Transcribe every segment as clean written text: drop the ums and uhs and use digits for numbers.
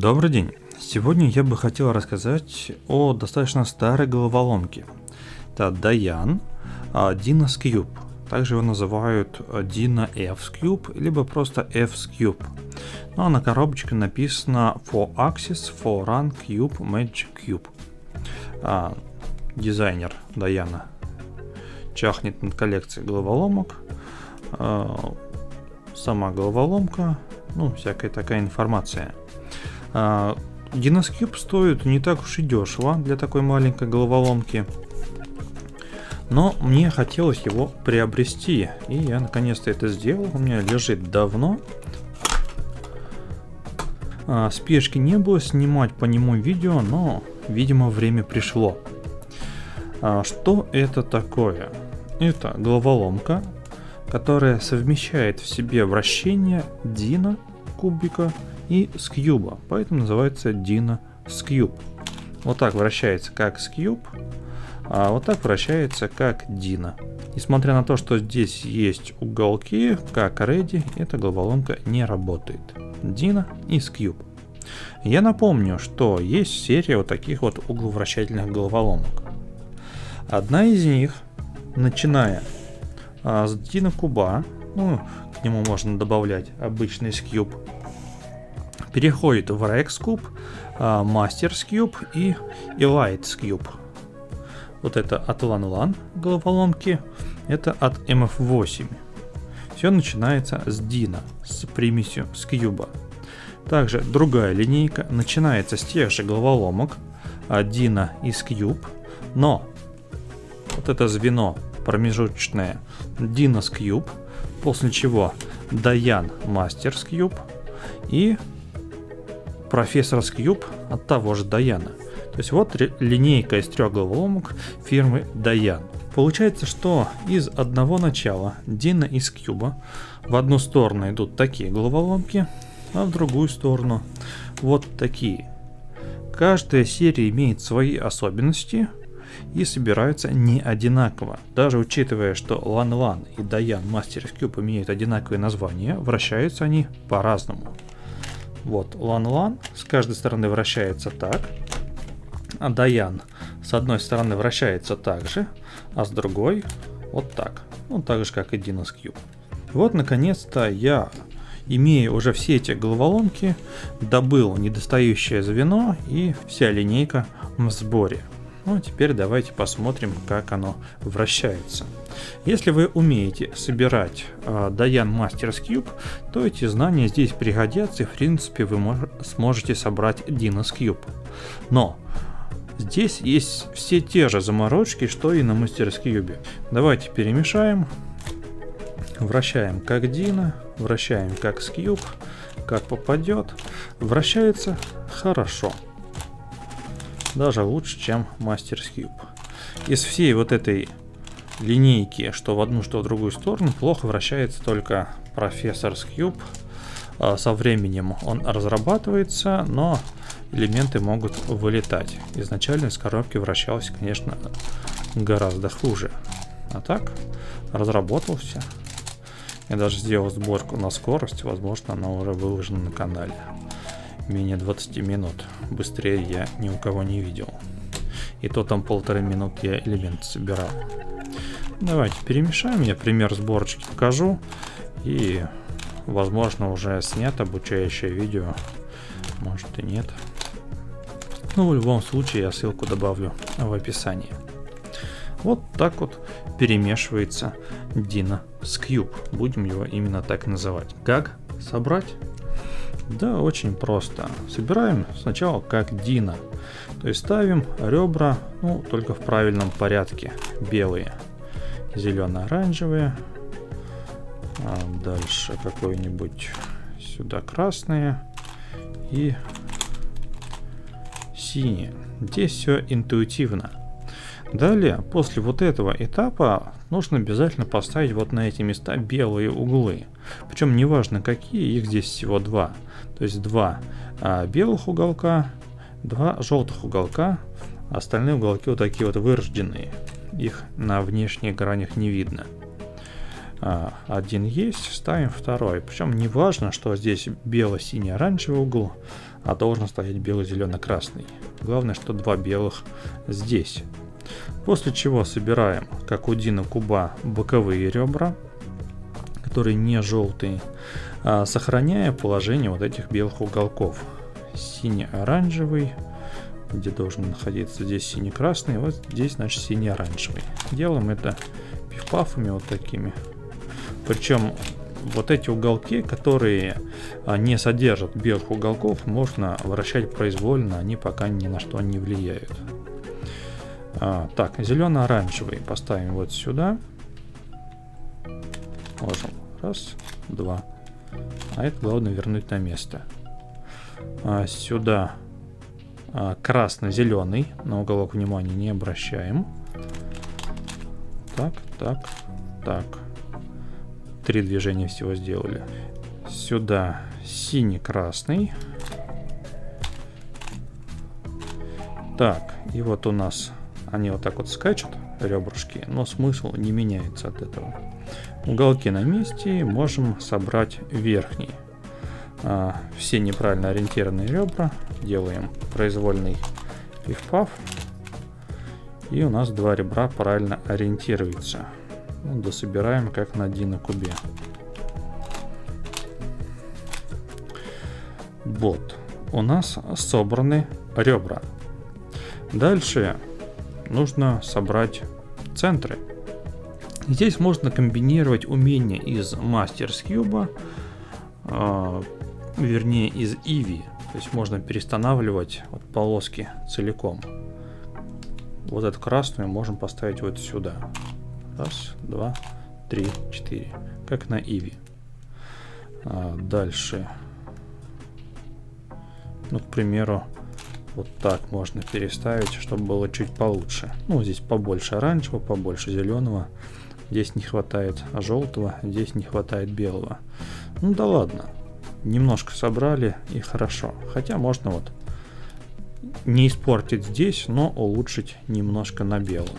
Добрый день! Сегодня я бы хотел рассказать о достаточно старой головоломке. Это Dayan Dino Skewb. Также его называют Dino Skewb, либо просто Skewb. Ну а на коробочке написано 4-axis 4-run Cube Magic Cube. Дизайнер Даяна чахнет над коллекцией головоломок. Сама головоломка, ну всякая такая информация. Dino Skewb стоит не так уж и дешево для такой маленькой головоломки, но мне хотелось его приобрести, и я наконец-то это сделал. У меня лежит давно, спешки не было снимать по нему видео, но видимо время пришло. Что это такое? Это головоломка, которая совмещает в себе вращение Дино кубика и Скьюба, поэтому называется Дино Скьюб. Вот так вращается как Скьюб, а вот так вращается как Дино. Несмотря на то, что здесь есть уголки, как Ready, эта головоломка не работает. Дино и Скьюб. Я напомню, что есть серия вот таких вот угловращательных головоломок. Одна из них, начиная с Дино Куба, ну, к нему можно добавлять обычный Скьюб, переходит в Rex Cube, Master Skewb и Elite Skewb. Вот это от LanLan головоломки, это от MF8. Все начинается с Дино, с примесью Скьюба. Также другая линейка начинается с тех же головоломок Дино и Скьюб, но вот это звено промежуточное Дино Скьюб, после чего Dayan Master Skewb и Professor Skewb от того же Даяна. То есть вот линейка из трех головоломок фирмы Dayan. Получается, что из одного начала Дино и Скьюба в одну сторону идут такие головоломки, а в другую сторону вот такие. Каждая серия имеет свои особенности и собираются не одинаково. Даже учитывая, что LanLan и Dayan Master Skewb имеют одинаковые названия, вращаются они по-разному. Вот LanLan с каждой стороны вращается так, а Dayan с одной стороны вращается так же, а с другой вот так. Ну, так же, как и Dino Skewb. Вот, наконец-то я, имея уже все эти головоломки, добыл недостающее звено, и вся линейка в сборе. Ну, теперь давайте посмотрим, как оно вращается. Если вы умеете собирать Dayan Master Skewb, то эти знания здесь пригодятся, и в принципе вы сможете собрать Dino Skewb. Но здесь есть все те же заморочки, что и на Master Skewb. Давайте перемешаем. Вращаем как Дино, вращаем как Скьюб, как попадет. Вращается хорошо. Даже лучше, чем Master Skewb. Из всей вот этой линейки, что в одну, что в другую сторону, плохо вращается только Professor Skewb. Со временем он разрабатывается, но элементы могут вылетать. Изначально из коробки вращалось, конечно, гораздо хуже. А так разработался. Я даже сделал сборку на скорость, возможно, она уже выложена на канале. Менее 20 минут. Быстрее я ни у кого не видел. И то там полторы минуты я элемент собирал. Давайте перемешаем. Я пример сборочки покажу. И, возможно, уже снято обучающее видео. Может и нет. Но в любом случае я ссылку добавлю в описании. Вот так вот перемешивается Дино Скьюб. Будем его именно так называть. Как собрать? Да, очень просто. Собираем сначала как Дино. То есть ставим ребра, ну, только в правильном порядке. Белые, зелено-оранжевые. А дальше какой-нибудь сюда красные и синие. Здесь все интуитивно. Далее, после вот этого этапа, нужно обязательно поставить вот на эти места белые углы. Причем неважно какие, их здесь всего два. То есть два белых уголка, два желтых уголка. Остальные уголки вот такие вот вырожденные. Их на внешних гранях не видно. Один есть, ставим второй. Причем неважно, что здесь бело-синий-оранжевый угол. а должен стоять белый-зелено-красный. Главное, что два белых здесь. После чего собираем, как у Дино Куба, боковые ребра, которые не желтые, сохраняя положение вот этих белых уголков. Синий-оранжевый, где должен находиться здесь синий-красный, вот здесь, значит, синий-оранжевый. Делаем это пиф-пафами вот такими. Причем вот эти уголки, которые не содержат белых уголков, можно вращать произвольно, они пока ни на что не влияют. Так, зелено-оранжевый поставим вот сюда. Можем. Раз, два. А это главное вернуть на место. Сюда красно-зеленый. На уголок внимания не обращаем. Так, так, так. Три движения всего сделали. Сюда синий-красный. Так, и вот у нас они вот так вот скачут, ребрышки, но смысл не меняется от этого. Уголки на месте, можем собрать верхний. Все неправильно ориентированные ребра делаем произвольный пиф-паф. И у нас два ребра правильно ориентируются. Ну, дособираем как на Дино Кубе. Вот, у нас собраны ребра. Дальше нужно собрать центры. Здесь можно комбинировать умения из Master Skewb, вернее из Иви. То есть можно перестанавливать вот полоски целиком. Вот эту красную можем поставить вот сюда. Раз, два, три, четыре. Как на Иви. Дальше. Ну, к примеру, вот так можно переставить, чтобы было чуть получше. Ну, здесь побольше оранжевого, побольше зеленого. Здесь не хватает желтого, здесь не хватает белого. Ну да ладно. Немножко собрали и хорошо. Хотя можно вот не испортить здесь, но улучшить немножко на белом.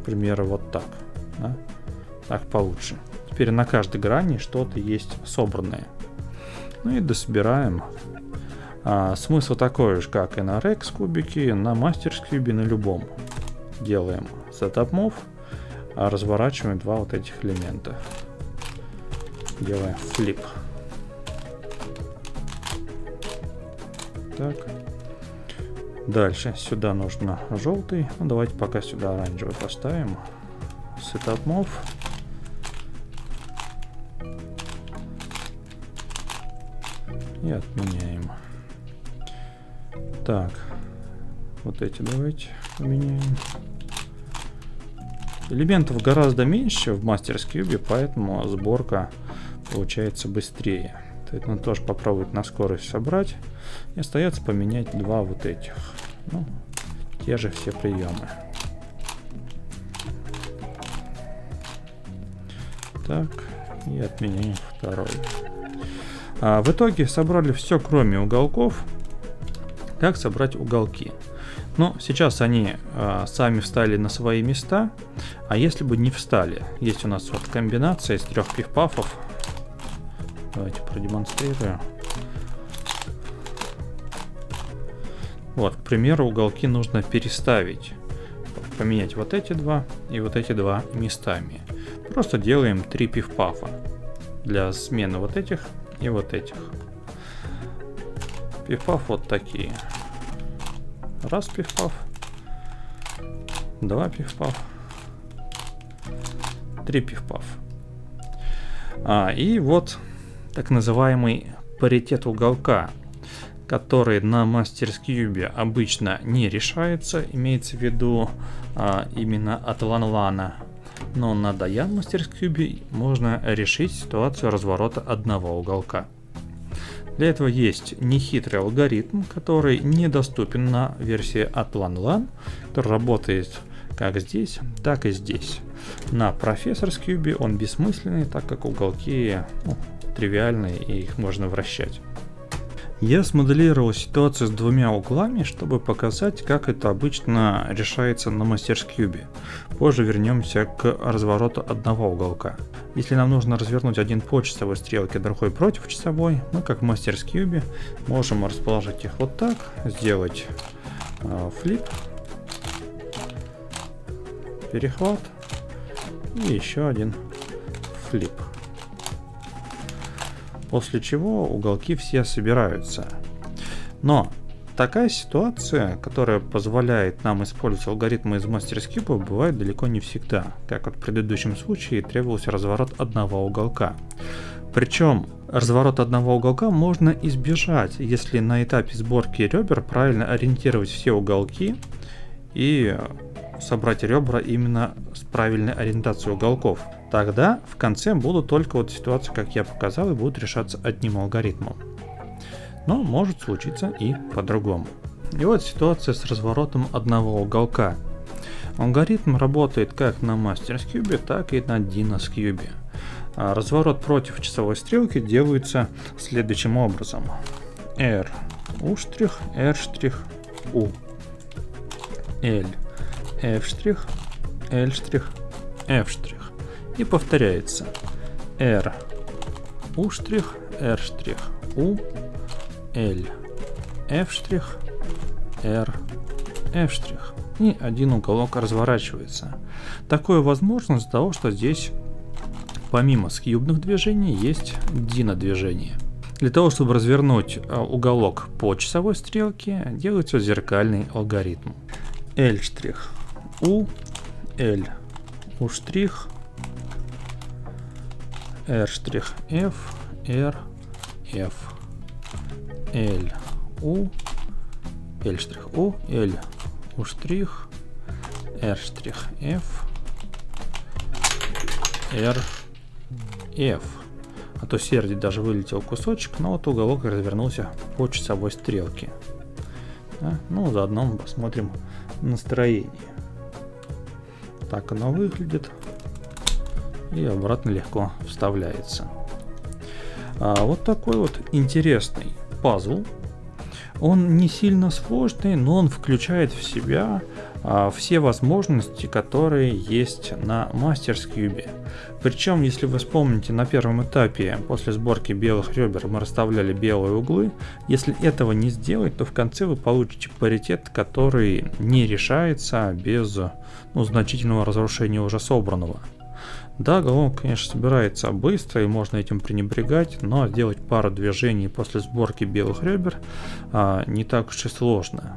К примеру, вот так. Да? Так получше. Теперь на каждой грани что-то есть собранное. Ну и дособираем. Смысл такой же, как и на Rex кубике, на Master Skewb, на любом. Делаем setup move, разворачиваем два вот этих элемента. Делаем флип. Так. Дальше сюда нужно желтый. Ну, давайте пока сюда оранжевый поставим. Setup move. И отменяем. Так, вот эти давайте поменяем. Элементов гораздо меньше в Master Skewb, поэтому сборка получается быстрее. Это надо тоже попробовать на скорость собрать. И остается поменять два вот этих. Ну, те же все приемы. Так, и отменяем второй. В итоге собрали все, кроме уголков. Как собрать уголки? Но сейчас они сами встали на свои места. А если бы не встали? Есть у нас вот комбинация из трех пиф-пафов. Давайте продемонстрирую. Вот, к примеру, уголки нужно переставить. Поменять вот эти два и вот эти два местами. Просто делаем три пиф-пафа для смены вот этих и вот этих. Пиф-паф вот такие. Раз пиф-паф. Два пиф-паф. Три пиф-паф. И вот так называемый паритет уголка, который на Master Skewb обычно не решается, имеется в виду именно от LanLan. Но на Dayan Master Skewb можно решить ситуацию разворота одного уголка. Для этого есть нехитрый алгоритм, который недоступен на версии от LanLan, который работает как здесь, так и здесь. На Professor Skewb он бессмысленный, так как уголки, ну, тривиальные и их можно вращать. Я смоделировал ситуацию с двумя углами, чтобы показать, как это обычно решается на мастер-скьюбе. Позже вернемся к развороту одного уголка. Если нам нужно развернуть один по часовой стрелке, другой против часовой, мы как в мастер-скьюбе можем расположить их вот так, сделать флип, перехват и еще один флип. После чего уголки все собираются. Но такая ситуация, которая позволяет нам использовать алгоритмы из мастер-скьюба, бывает далеко не всегда. Как вот в предыдущем случае требовался разворот одного уголка. Причем разворот одного уголка можно избежать, если на этапе сборки ребер правильно ориентировать все уголки и собрать ребра именно с правильной ориентацией уголков. Тогда в конце будут только вот ситуации, как я показал, и будут решаться одним алгоритмом. Но может случиться и по-другому. И вот ситуация с разворотом одного уголка. Алгоритм работает как на мастер-скьюбе, так и на дино-скьюбе. Разворот против часовой стрелки делается следующим образом. R, U', R', U, L, F', L', F'. И повторяется. R, U', R', U, L, F', R, F'. И один уголок разворачивается. Такое возможно из-за того, что здесь помимо скьюбных движений есть дино-движение. Для того, чтобы развернуть уголок по часовой стрелке, делается зеркальный алгоритм. L', U, L, U', R', F, R, F, L, U, L', U, L, U', R', F, R, F. От усердия даже вылетел кусочек, но вот уголок развернулся по часовой стрелке. Да? Ну, заодно мы посмотрим настроение. Так оно выглядит. И обратно легко вставляется. Вот такой вот интересный пазл. Он не сильно сложный, но он включает в себя все возможности, которые есть на мастер-скьюбе. Причем, если вы вспомните, на первом этапе после сборки белых ребер мы расставляли белые углы. Если этого не сделать, то в конце вы получите паритет, который не решается без значительного разрушения уже собранного. Да, головка, конечно, собирается быстро и можно этим пренебрегать, но сделать пару движений после сборки белых ребер не так уж и сложно.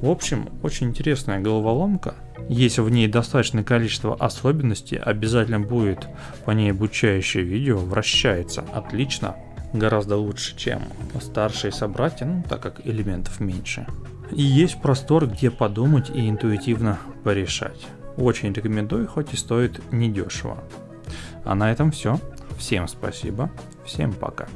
В общем, очень интересная головоломка. Если в ней достаточное количество особенностей, обязательно будет по ней обучающее видео. Вращается отлично, гораздо лучше, чем старшие собратья, так как элементов меньше. И есть простор, где подумать и интуитивно порешать. Очень рекомендую, хоть и стоит недешево. А на этом все. Всем спасибо, всем пока.